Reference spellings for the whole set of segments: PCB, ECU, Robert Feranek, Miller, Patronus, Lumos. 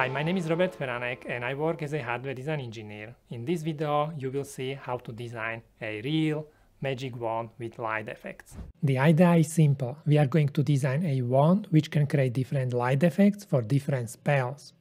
Hi, my name is Robert Feranek and I work as a hardware design engineer. In this video, you will see how to design a real magic wand with light effects. The idea is simple. We are going to design a wand which can create different light effects for different spells.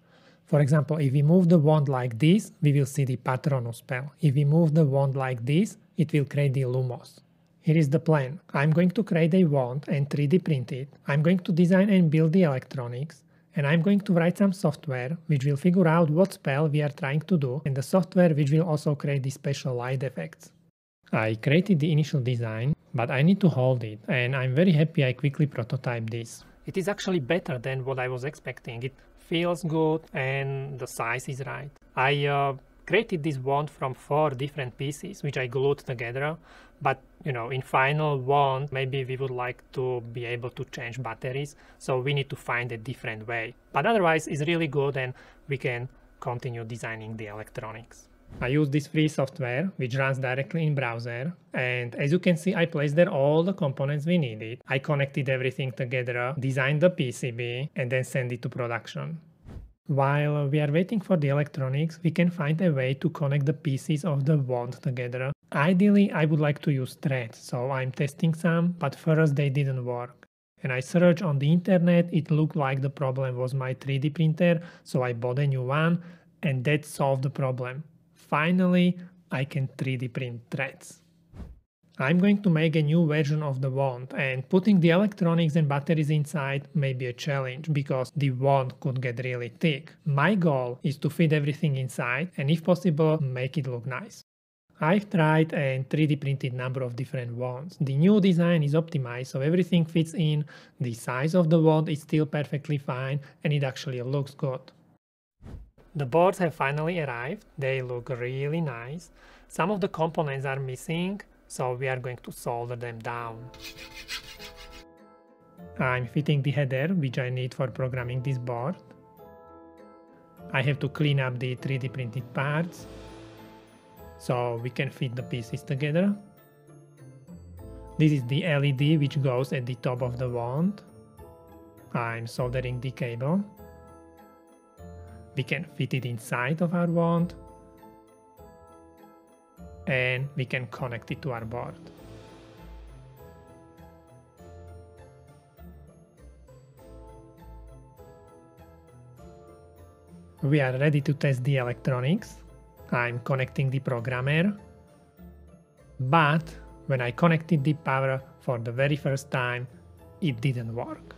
For example, if we move the wand like this, we will see the Patronus spell. If we move the wand like this, it will create the Lumos. Here is the plan. I'm going to create a wand and 3D print it. I'm going to design and build the electronics. And I'm going to write some software which will figure out what spell we are trying to do, and the software which will also create the special light effects. I created the initial design, but I need to hold it, and I'm very happy I quickly prototyped this. It is actually better than what I was expecting. It feels good and the size is right. I created this wand from 4 different pieces which I glued together, but you know, in final wand maybe we would like to be able to change batteries, so we need to find a different way. But otherwise it's really good and we can continue designing the electronics. I use this free software which runs directly in browser, and as you can see I placed there all the components we needed. I connected everything together, designed the PCB and then sent it to production. While we are waiting for the electronics, we can find a way to connect the pieces of the wand together. Ideally, I would like to use threads, so I'm testing some, but first they didn't work. And I searched on the internet, it looked like the problem was my 3D printer, so I bought a new one, and that solved the problem. Finally, I can 3D print threads. I'm going to make a new version of the wand, and putting the electronics and batteries inside may be a challenge because the wand could get really thick. My goal is to fit everything inside and if possible make it look nice. I've tried and 3D printed number of different wands. The new design is optimized so everything fits in, the size of the wand is still perfectly fine and it actually looks good. The boards have finally arrived, they look really nice. Some of the components are missing, so we are going to solder them down. I'm fitting the header which I need for programming this board. I have to clean up the 3D printed parts so we can fit the pieces together. This is the LED which goes at the top of the wand. I'm soldering the cable. We can fit it inside of our wand. And we can connect it to our board. We are ready to test the electronics. I'm connecting the programmer. But when I connected the power for the very first time, it didn't work.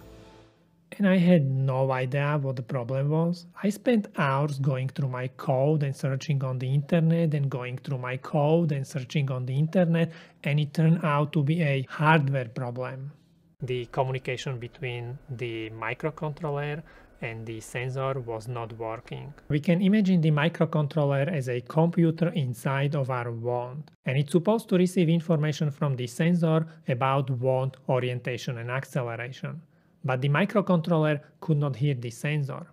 And I had no idea what the problem was. I spent hours going through my code and searching on the internet and going through my code and searching on the internet, and it turned out to be a hardware problem. The communication between the microcontroller and the sensor was not working. We can imagine the microcontroller as a computer inside of our wand, and it's supposed to receive information from the sensor about wand orientation and acceleration. But the microcontroller could not hear the sensor.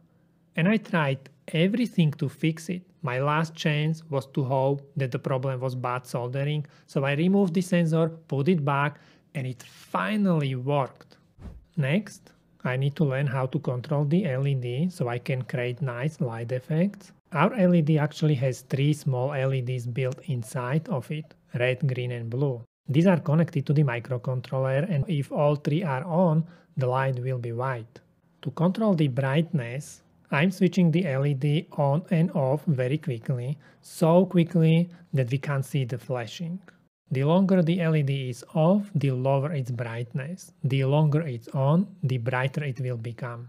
And I tried everything to fix it. My last chance was to hope that the problem was bad soldering, so I removed the sensor, put it back, and it finally worked. Next, I need to learn how to control the LED so I can create nice light effects. Our LED actually has 3 small LEDs built inside of it, red, green and blue. These are connected to the microcontroller, and if all 3 are on, the light will be white. To control the brightness, I'm switching the LED on and off very quickly, so quickly that we can't see the flashing. The longer the LED is off, the lower its brightness. The longer it's on, the brighter it will become.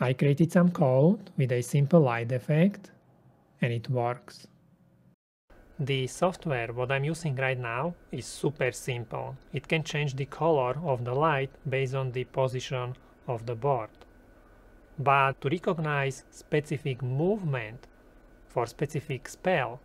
I created some code with a simple light effect, and it works. The software what I'm using right now is super simple. It can change the color of the light based on the position of the board. But to recognize specific movement for specific spell,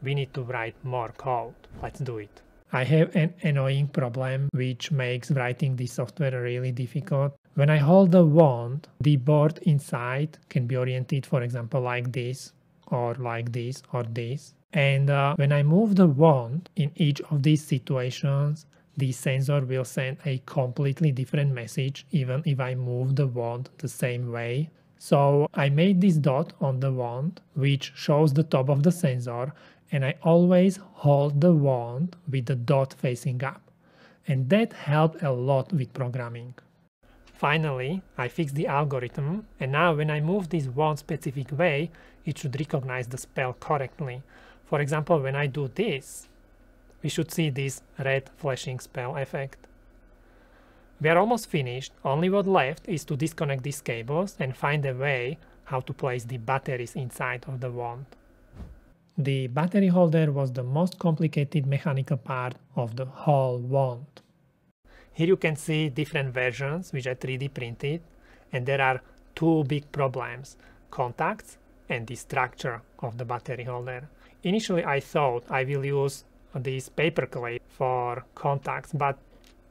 we need to write more code. Let's do it. I have an annoying problem which makes writing the software really difficult. When I hold the wand, the board inside can be oriented, for example, like this, or like this, or this. And when I move the wand in each of these situations, the sensor will send a completely different message even if I move the wand the same way. So I made this dot on the wand, which shows the top of the sensor, and I always hold the wand with the dot facing up. And that helped a lot with programming. Finally, I fixed the algorithm, and now when I move this one specific way, it should recognize the spell correctly. For example, when I do this, we should see this red flashing spell effect. We are almost finished, only what left is to disconnect these cables and find a way how to place the batteries inside of the wand. The battery holder was the most complicated mechanical part of the whole wand. Here you can see different versions which I 3D printed, and there are two big problems: contacts and the structure of the battery holder. Initially I thought I will use this paper clip for contacts, but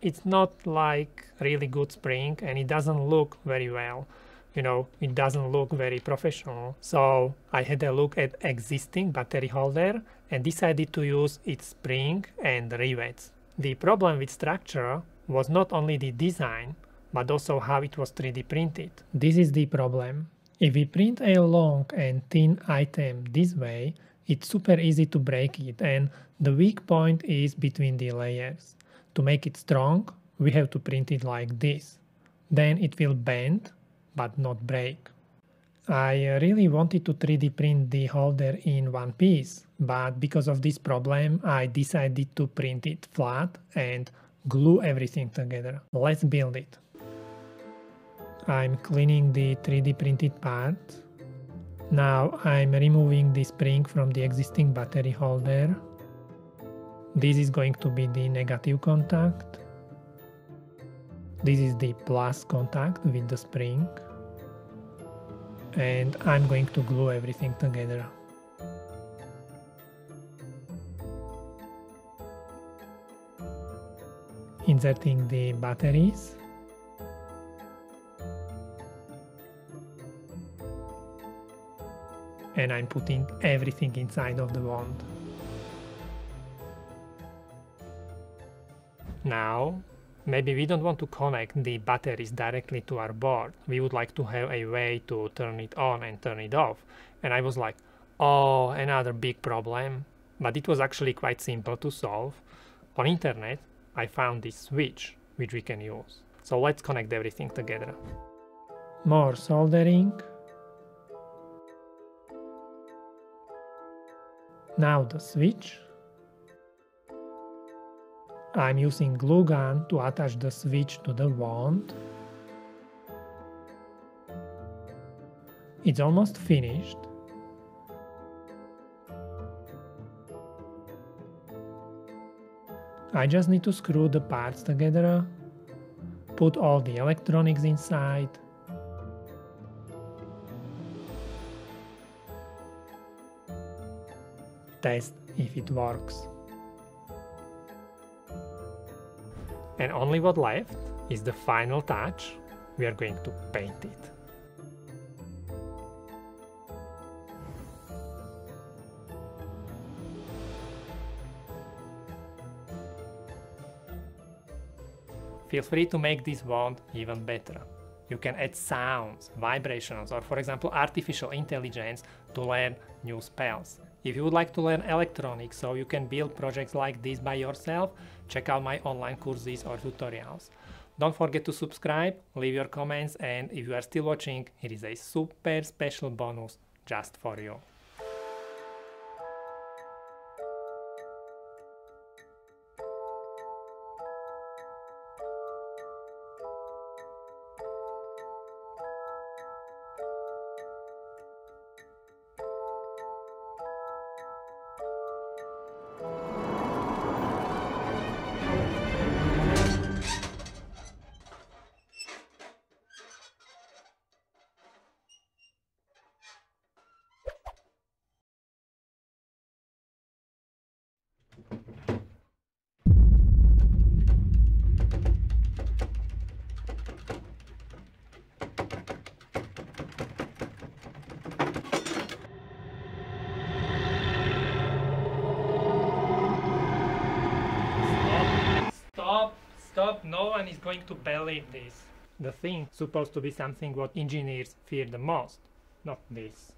it's not like really good spring and it doesn't look very well. You know, it doesn't look very professional. So I had a look at existing battery holder and decided to use its spring and rivets. The problem with structure was not only the design, but also how it was 3D printed. This is the problem. If we print a long and thin item this way, it's super easy to break it, and the weak point is between the layers. To make it strong, we have to print it like this. Then it will bend, but not break. I really wanted to 3D print the holder in one piece, but because of this problem, I decided to print it flat and glue everything together. Let's build it. I'm cleaning the 3D printed part. Now I'm removing the spring from the existing battery holder. This is going to be the negative contact. This is the plus contact with the spring. And I'm going to glue everything together. Inserting the batteries. And I'm putting everything inside of the wand. Now, maybe we don't want to connect the batteries directly to our board. We would like to have a way to turn it on and turn it off. And I was like, oh, another big problem. But it was actually quite simple to solve. On internet, I found this switch, which we can use. So let's connect everything together. More soldering. Now the switch. I'm using glue gun to attach the switch to the wand. It's almost finished. I just need to screw the parts together, put all the electronics inside, test if it works. And only what left is the final touch. We are going to paint it. Feel free to make this wand even better. You can add sounds, vibrations, or for example artificial intelligence to learn new spells. If you would like to learn electronics so you can build projects like this by yourself, check out my online courses or tutorials. Don't forget to subscribe, leave your comments, and if you are still watching, here is a super special bonus just for you. Stop, no one is going to believe this. the thing supposed to be something what engineers fear the most, not this.